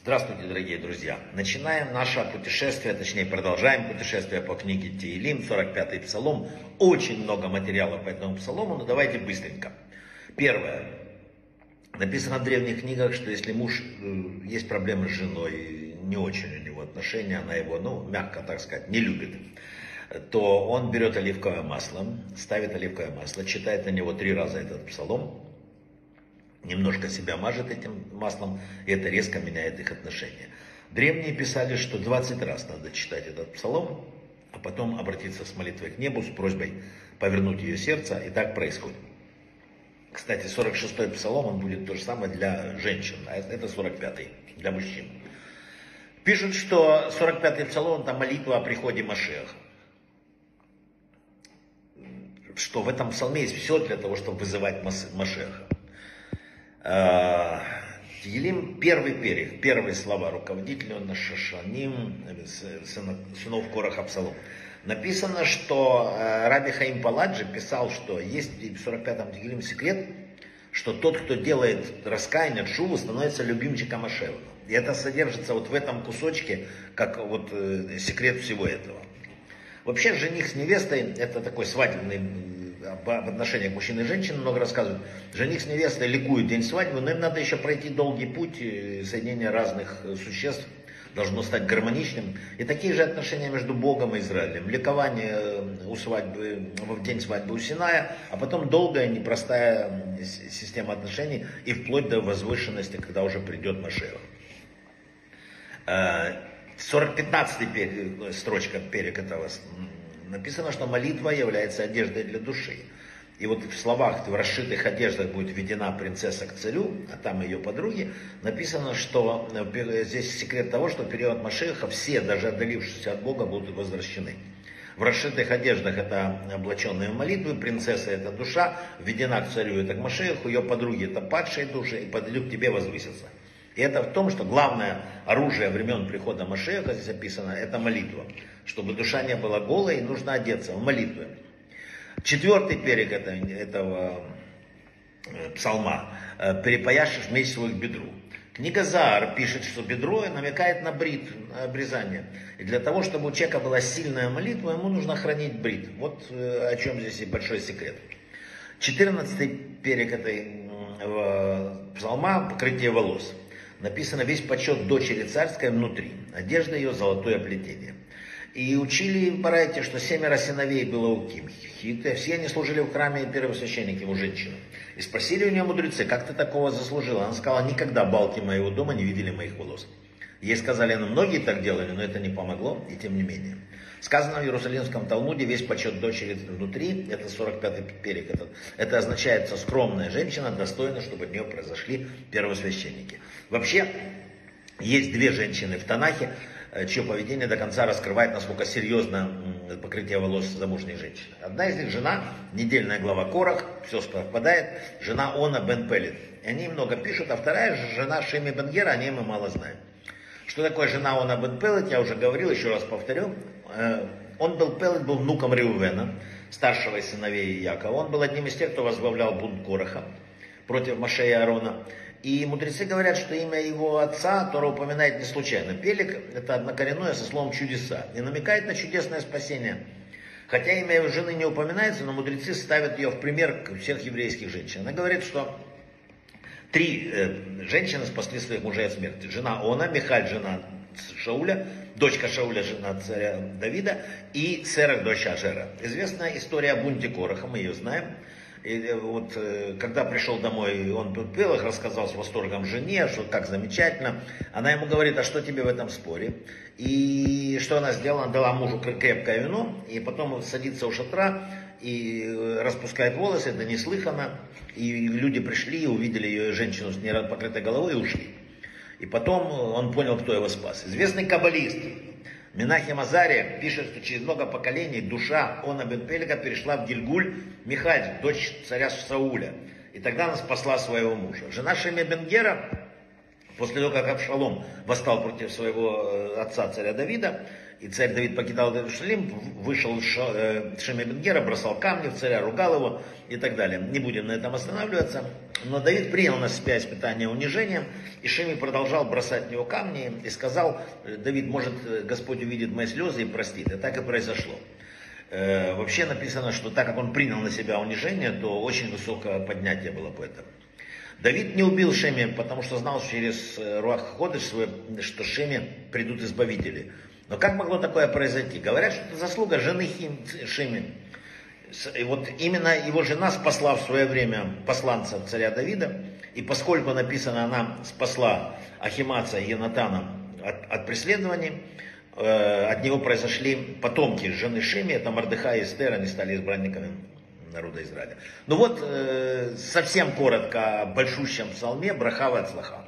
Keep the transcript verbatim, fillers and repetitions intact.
Здравствуйте, дорогие друзья! Начинаем наше путешествие, точнее продолжаем путешествие по книге Тейлим, сорок пятый Псалом. Очень много материала по этому псалому, но давайте быстренько. Первое. Написано в древних книгах, что если муж, есть проблемы с женой, не очень у него отношения, она его, ну, мягко так сказать, не любит, то он берет оливковое масло, ставит оливковое масло, читает на него три раза этот псалом, немножко себя мажет этим маслом, и это резко меняет их отношения. Древние писали, что двадцать раз надо читать этот псалом, а потом обратиться с молитвой к небу с просьбой повернуть ее сердце, и так происходит. Кстати, сорок шестой псалом, он будет то же самое для женщин, а это сорок пятый для мужчин. Пишут, что сорок пятый псалом, это молитва о приходе Машеха. Что в этом псалме есть все для того, чтобы вызывать Машеха. Елим, первый перех, первые слова руководителя Нашашаним, сынов Корах Абсалом. Написано, что Раби Хаим Паладжи писал, что есть в сорок пятом Елим секрет, что тот, кто делает раскаяние, шуву, становится любимчиком Ашева. И это содержится вот в этом кусочке, как вот секрет всего этого. Вообще, жених с невестой, это такой свадебный, в отношениях мужчин и женщин много рассказывают. Жених с невестой ликуют день свадьбы, но им надо еще пройти долгий путь, соединение разных существ должно стать гармоничным. И такие же отношения между Богом и Израилем. Ликование у свадьбы, в день свадьбы у Синая, а потом долгая, непростая система отношений и вплоть до возвышенности, когда уже придет Машеев. сорок пятнадцатая строчка перек этого написано, что молитва является одеждой для души. И вот в словах, в расшитых одеждах будет введена принцесса к царю, а там ее подруги. Написано, что здесь секрет того, что в период Машеха все, даже отдалившиеся от Бога, будут возвращены. В расшитых одеждах это облаченные молитвы, принцесса это душа, введена к царю это к Машеху, ее подруги это падшие души, и подойдут к тебе возвысятся. И это в том, что главное оружие времен прихода Машеха, здесь описано, это молитва. Чтобы душа не была голой, нужно одеться в молитвы. Четвертый перек этого, этого псалма. «Перепояшешь вместе своих бедру». Книга Заар пишет, что бедро намекает на брит, на обрезание. И для того, чтобы у человека была сильная молитва, ему нужно хранить брит. Вот о чем здесь и большой секрет. четырнадцатый перек этого псалма «Покрытие волос». Написано весь почет дочери царской внутри, одежда ее золотое плетение. И учили в Барайте, что семеро сыновей было у Кимхиты, все они служили в храме первосвященники, его женщина. И спросили у нее мудрецы, как ты такого заслужила? Она сказала, никогда балки моего дома не видели моих волос. Ей сказали, ну многие так делали, но это не помогло, и тем не менее. Сказано в Иерусалимском Талмуде, весь почет дочери внутри, это сорок пятый перек, это, это означает, что скромная женщина достойна, чтобы от нее произошли первосвященники. Вообще, есть две женщины в Танахе, чье поведение до конца раскрывает, насколько серьезно покрытие волос замужней женщины. Одна из них жена, недельная глава Корах, все совпадает, жена Он бен Пелет. Они много пишут, а вторая жена Шими бен Гера, о ней мы мало знаем. Что такое жена Он бен Пелет, я уже говорил, еще раз повторю. Он бен Пелет был внуком Реувена, старшего из сыновей Якова. Он был одним из тех, кто возглавлял бунт Кораха против Моше и Аарона. И мудрецы говорят, что имя его отца, Тора упоминает не случайно. Пелек – это однокоренное со словом «чудеса» и намекает на чудесное спасение. Хотя имя его жены не упоминается, но мудрецы ставят ее в пример всех еврейских женщин. Она говорит, что три э, женщины спасли своих мужей от смерти. Жена Она, Михаль, жена Шауля, дочка Шауля, жена царя Давида и Серах, дочь Ажера. Известная история о бунте Кораха, мы ее знаем. И вот, когда пришел домой, он тут пел, рассказал с восторгом жене, что так замечательно. Она ему говорит, а что тебе в этом споре? И что она сделала? Она дала мужу крепкое вино, и потом садится у шатра, и распускает волосы, это неслыханно. И люди пришли, увидели ее женщину с непокрытой головой и ушли. И потом он понял, кто его спас. Известный каббалист Минахи Мазаре пишет, что через много поколений душа Он бен Пелета перешла в Гильгуль, Михаль, дочь царя Шауля. И тогда она спасла своего мужа. Жена Шими бен Гера, после того, как Абшалом восстал против своего отца, царя Давида, И царь Давид покидал Иерусалим, вышел Шими бен Гера, бросал камни в царя, ругал его и так далее. Не будем на этом останавливаться. Но Давид принял на себя испытание унижением, и Шими продолжал бросать в него камни и сказал: Давид, может, Господь увидит мои слезы и простит. И так и произошло. Вообще написано, что так как он принял на себя унижение, то очень высокое поднятие было по этому. Давид не убил Шими, потому что знал через Руах Ходыш, что Шими придут избавители. Но как могло такое произойти? Говорят, что это заслуга жены Шими. И вот именно его жена спасла в свое время посланца царя Давида. И поскольку написано, она спасла Ахимаца и Йонатана от, от преследований, э, от него произошли потомки жены Шими, это Мордехай и Эстер, они стали избранниками народа Израиля. Ну вот, э, совсем коротко о большущем псалме Брахава Цлаха.